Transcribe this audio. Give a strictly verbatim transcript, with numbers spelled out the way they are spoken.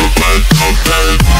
Coming like a Hellcat.